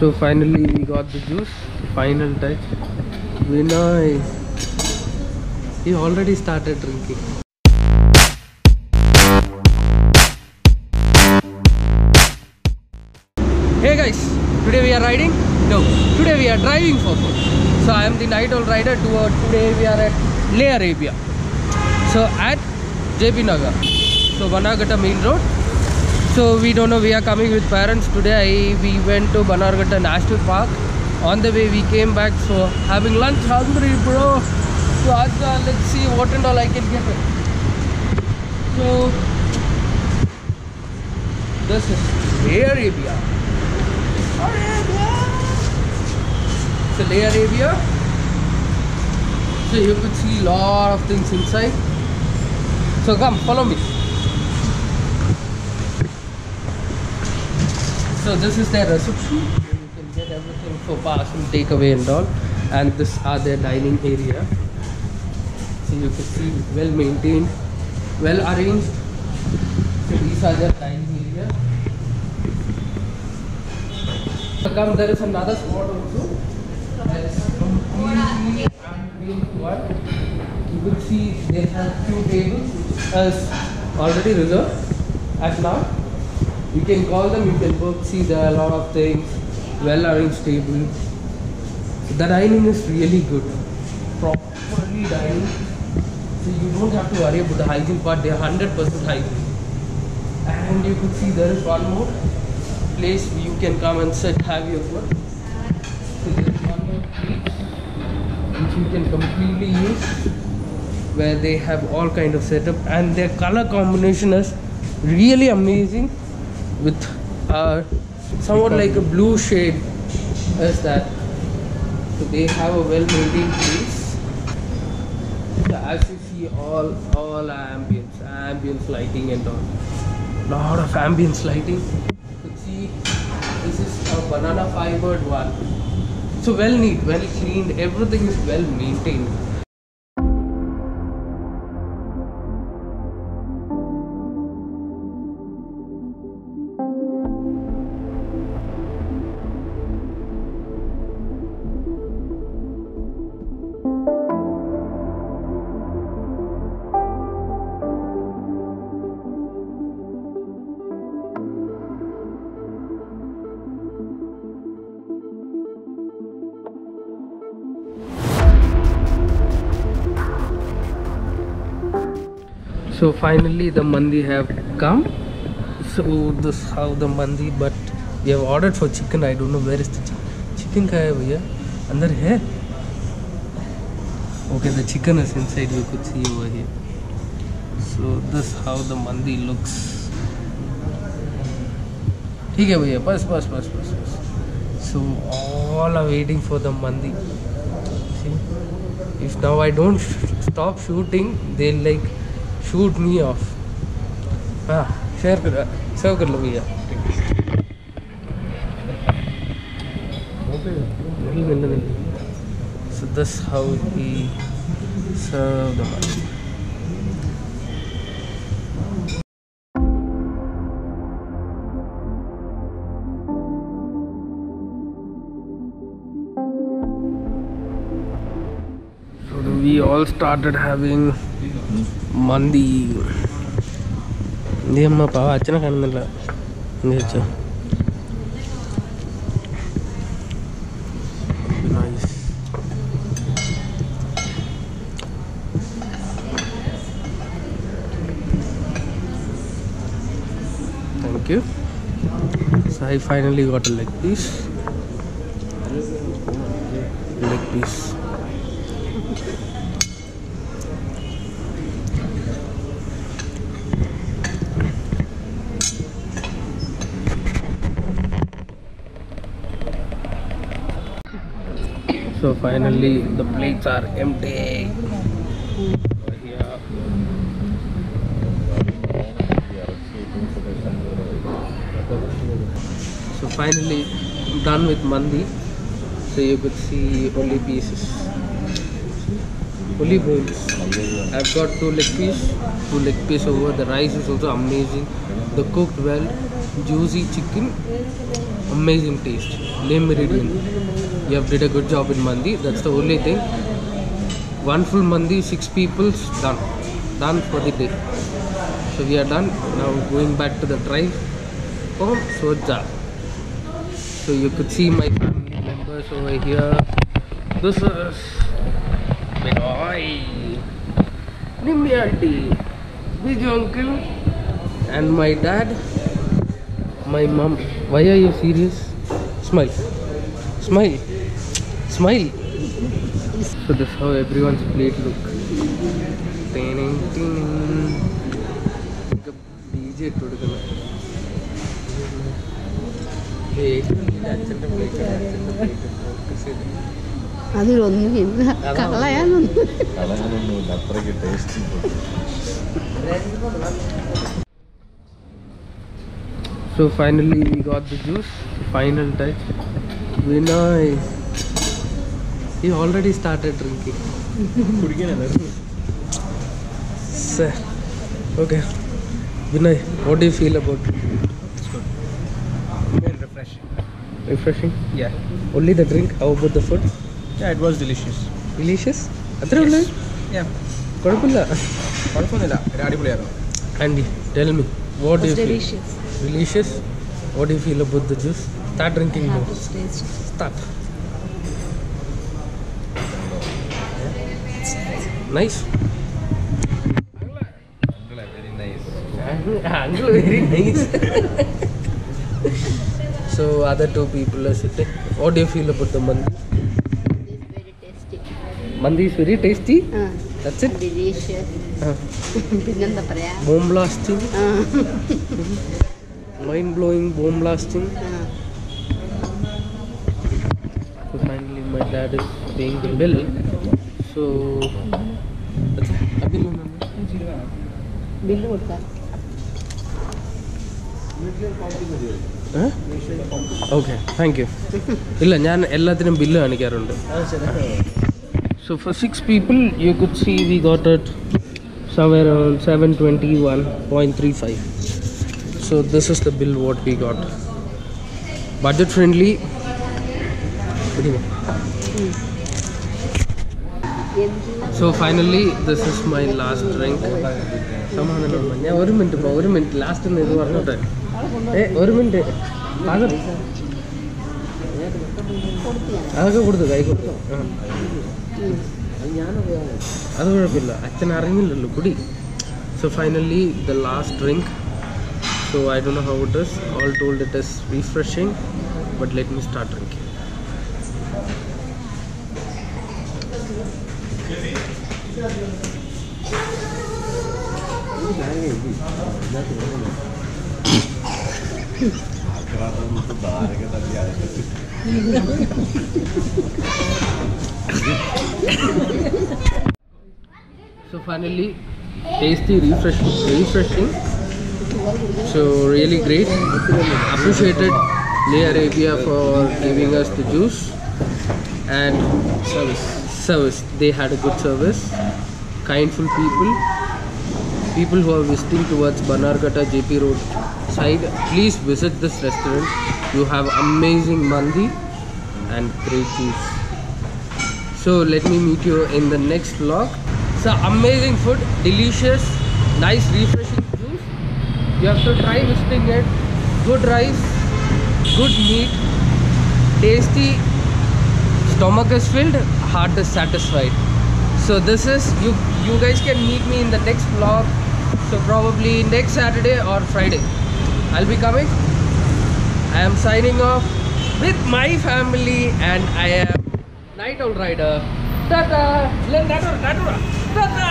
So finally we got the juice, final touch. Vinay, he already started drinking. Hey guys, today we are riding? No, today we are driving for food. So I am the Night Owl Rider. Today we are at Le Arabia. So at JP Nagar, so Bannerghatta Main Road. So we don't know, we are coming with parents today. We went to Bannerghatta National Park. On the way we came back, so having lunch. Hungry bro. So let's see what and all I can get it. So this is Le Arabia. So Le Arabia. So you could see lot of things inside. So come follow me. So this is their reception. You can get everything for pass and take away and all. And this are their dining area. So you can see well maintained, well arranged. So these are their dining area. So come, there is another spot also. There is completely green one. You could see they have few tables which is already reserved at now. You can call them, you can book, see there are a lot of things, well arranged tables. The dining is really good, properly dining. So you don't have to worry about the hygiene part, they are 100% hygiene. And you could see there is one more place you can come and sit, have your food. So there is one more place which you can completely use, where they have all kind of setup and their color combination is really amazing. With somewhat like a blue shade is that. So they have a well maintained place. So as you see all ambience lighting and all. Lot of ambience lighting. You see this is a banana fibered one. So well neat, well cleaned, everything is well maintained. So finally the mandi have come. So this is how the mandi, but we have ordered for chicken. I don't know where is the chicken. Chicken ka hai bhaiya? Andar hai? Okay, the chicken is inside, you could see over here. So this is how the mandi looks. Theek hai bhaiya, bas. So all are waiting for the mandi. See? If now I don't stop shooting, they'll like shoot me off. हाँ share करो, serve कर लो भैया. So this how he serve the money. So we all started having mandi. നീ അമ്മ പാവ അച്ഛനെ കാണുന്നില്ല എന്ന് ചോദിച്ചോ. Thank you. So I finally got a leg piece. So finally the plates are empty. Yeah. So finally done with mandi. So you could see only pieces, only bones. I've got two leg piece over. The rice is also amazing. The cooked well. juicy chicken, amazing taste. Le Meridian, you have did a good job in mandi. That's the only thing. One full mandi, 6 people, done for the day. So we are done. Now going back to the drive home, Soja. So you could see my family members over here. This is Binoy, Nimbi auntie, Biju uncle, and my dad, my mom. Why are you serious? Smile, smile, smile. So that's how everyone's plate look. Teening, teening. DJ today. So finally we got the juice, final touch. Vinay, he already started drinking. Sir, okay. Vinay, what do you feel about drinking? Refreshing? Yeah. Only the drink? How about the food? Yeah, it was delicious. Delicious? Yes. Yeah. Andy, tell me, what do you delicious. Feel? Delicious. What do you feel about the juice? Start drinking more. Start. Nice? Angle very nice. Angle very nice. So other 2 people are sitting. What do you feel about the mandi? Mandi is very tasty. Mandi is very tasty? That's it? Delicious. Bomb blasting? Mind blowing bomb blasting? So finally my dad is paying the bill. So... That's it. Bill what? Huh? Okay, thank you. So for 6 people, you could see we got it somewhere around 721.35. So this is the bill what we got. Budget friendly. So finally, this is my last drink. Last drink. Hey, one minute. Agar. Agar put the guy go. So finally, the last drink. So I don't know how it is. All told it is refreshing. But let me start drinking. So finally, tasty, refreshing. So really great. Appreciated Le Arabia for giving us the juice and service. They had a good service. Kindful people who are visiting towards Bannerghatta JP Road side, please visit this restaurant. You have amazing mandi and great juice. So let me meet you in the next vlog. So amazing food, delicious, nice refreshing juice. You have to try visiting it. Good rice, good meat, tasty, stomach is filled, heart is satisfied. So this is, you guys can meet me in the next vlog. So probably next Saturday or Friday I'll be coming. I am signing off with my family and I am Night Owl Rider. Tata! Tata!